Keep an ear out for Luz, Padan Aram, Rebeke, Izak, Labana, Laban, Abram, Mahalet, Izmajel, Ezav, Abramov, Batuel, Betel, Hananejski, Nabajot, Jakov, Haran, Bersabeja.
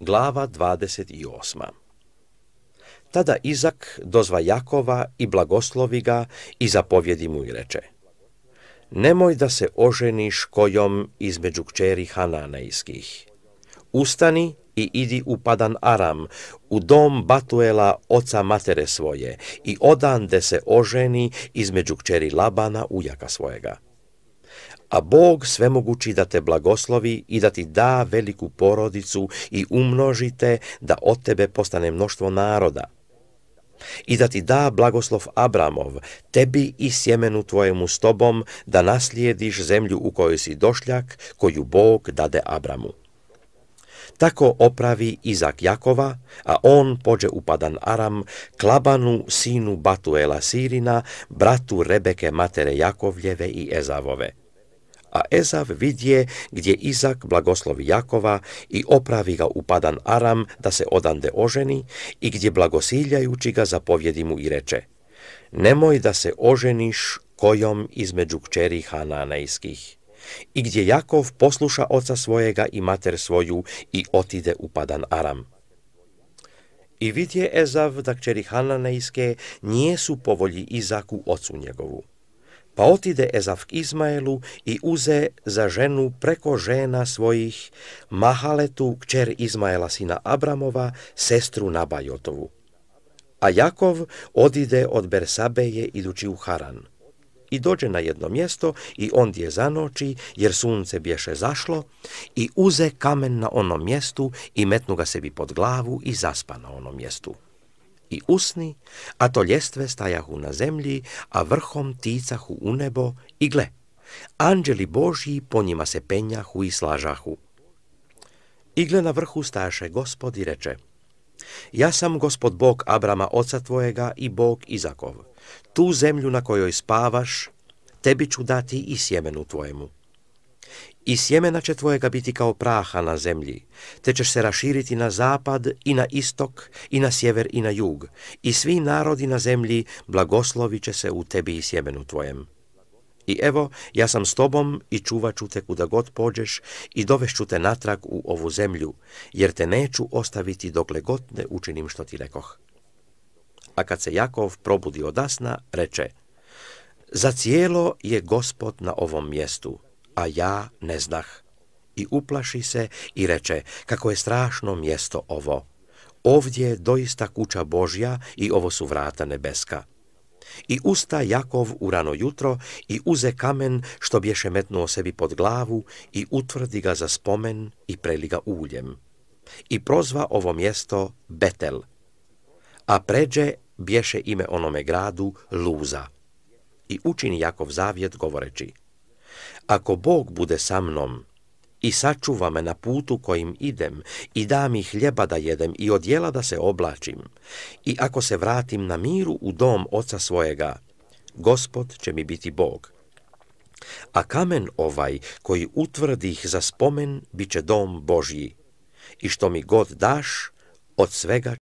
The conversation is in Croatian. Glava 28. Tada Izak dozva Jakova i blagoslovi ga i zapovjedi mu i reče: Nemoj da se oženiš kojom između kćeri Hananejskih. Ustani i idi u Padan Aram, u dom Batuela, oca matere svoje, i odande se oženi između kćeri Labana, ujaka svojega. A Bog svemogući da te blagoslovi i da ti da veliku porodicu i umnožite, da od tebe postane mnoštvo naroda. I da ti da blagoslov Abramov, tebi i sjemenu tvojemu s tobom, da naslijediš zemlju u kojoj si došljak, koju Bog dade Abramu. Tako opravi Izak Jakova, a on pođe u Padan Aram, k Labanu, sinu Batuela Sirina, bratu Rebeke matere Jakovljeve i Ezavove. A Ezav vidje gdje Izak blagoslovi Jakova i opravi ga u Padan Aram da se odande oženi, i gdje blagosiljajući ga zapovjedi mu i reče: Nemoj da se oženiš kojom između kćeri Hananejskih. I gdje Jakov posluša oca svojega i mater svoju i otide u Padan Aram. I vidje Ezav da kćeri Hananejske nijesu po volji Izaku ocu njegovu. Pa otide Ezav k Izmajelu i uze za ženu preko žena svojih Mahaletu, kćer Izmajela sina Abramova, sestru Nabajotovu. A Jakov odide od Bersabeje idući u Haran. I dođe na jedno mjesto i ondje zanoči, jer sunce bješe zašlo, i uze kamen na onom mjestu i metnu ga sebi pod glavu i zaspa na onom mjestu. I usni, a to ljestve stajahu na zemlji, a vrhom ticahu u nebo, i gle, anđeli Božji po njima se penjahu i slažahu. I gle, na vrhu stajaše Gospod i reče: Ja sam Gospod Bog Abrama oca tvojega i Bog Izakov. Tu zemlju na kojoj spavaš tebi ću dati i sjemenu tvojemu. I sjemena će tvojega biti kao praha na zemlji, te ćeš se raširiti na zapad i na istok i na sjever i na jug, i svi narodi na zemlji blagoslovit će se u tebi i sjemenu tvojem. I evo, ja sam s tobom i čuvat ću te kuda god pođeš i dovešću te natrag u ovu zemlju, jer te neću ostaviti dokle god ne učinim što ti rekoh. A kad se Jakov probudi odasna, reče: Za cijelo je Gospod na ovom mjestu, a ja ne znah. I uplaši se i reče: Kako je strašno mjesto ovo! Ovdje je doista kuća Božja i ovo su vrata nebeska. I usta Jakov u rano jutro i uze kamen što bješe metnuo sebi pod glavu i utvrdi ga za spomen i preli ga uljem. I prozva ovo mjesto Betel, a pređe bješe ime onome gradu Luza. I učini Jakov zavjet govoreći: Ako Bog bude sa mnom i sačuva me na putu kojim idem i da mi hljeba da jedem i odjela da se oblačim, i ako se vratim na miru u dom oca svojega, Gospod će mi biti Bog. A kamen ovaj koji utvrdih za spomen bit će dom Božji, i što mi god daš, od svega